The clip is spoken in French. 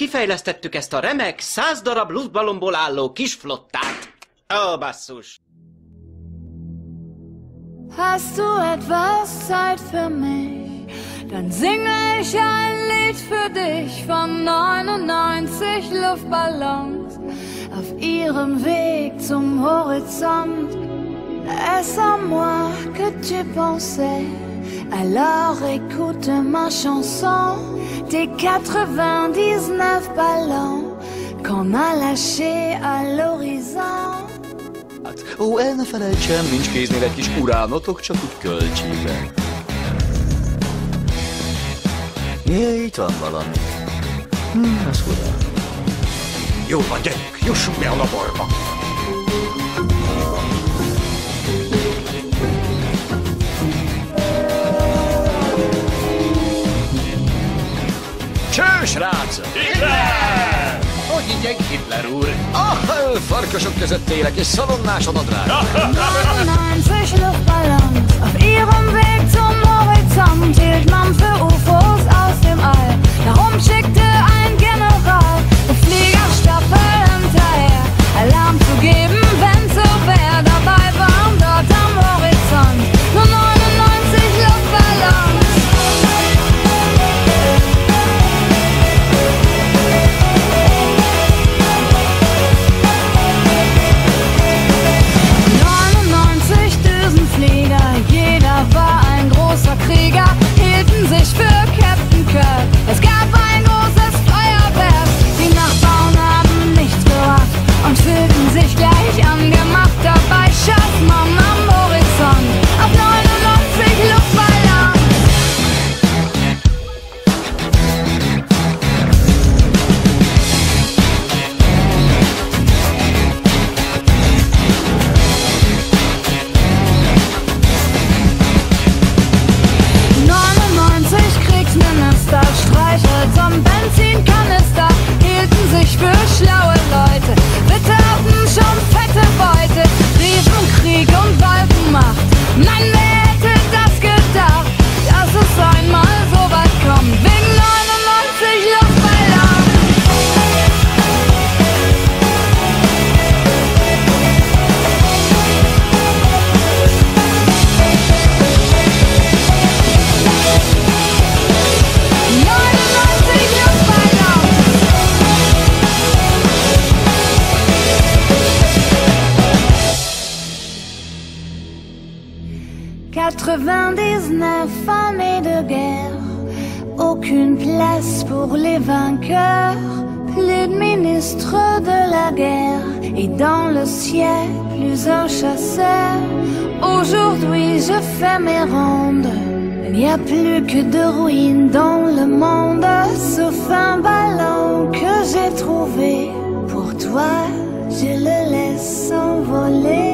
kifejlesztettük ezt a remek 100 darab luftballonból álló kis flottát. Ó, basszus! Hast du etwas Zeit für mich? Dann singe ich ein Lied für dich von 99 Luftballons auf ihrem Weg zum Horizont. Est-ce à moi que tu pensais? Alors écoute ma chanson. Tes 99 ballons qu'on a lâchés à l'horizon. Hát, ó, el ne felejtsem, nincs kéznél egy kis uránotok, csak úgy költségben. Jé, itt van valami. Az furán. Jó van, gyerünk, jussunk be a laborba. Cső, srácok! Hitler! Hogy higgyek, Hitler úr? Ah, farkasok között élek, és szalonnás a nadrág. 99 Luftballons auf ihrem Weg zum Horizont hielt man für UFOs aus dem All. Darum schickte ein General den Fliegerstapel hinterher, Alarm zu geben, wenn so wer dabei war, dort am Horizont. Nur 99 Luftballons. Krieger hielten sich für Captain Kirk. Es gab ein großes Feuerwerk. Die Nachbarn haben nichts gerafft und fühlten sich gleich angemacht. Dabei schoss man am Horizont auf 99 99 années de guerre, aucune place pour les vainqueurs. Plus de ministres de la guerre, et dans le ciel plus un chasseur. Aujourd'hui je fais mes rondes, il n'y a plus que de ruines dans le monde. Sauf un ballon que j'ai trouvé, pour toi je le laisse s'envoler.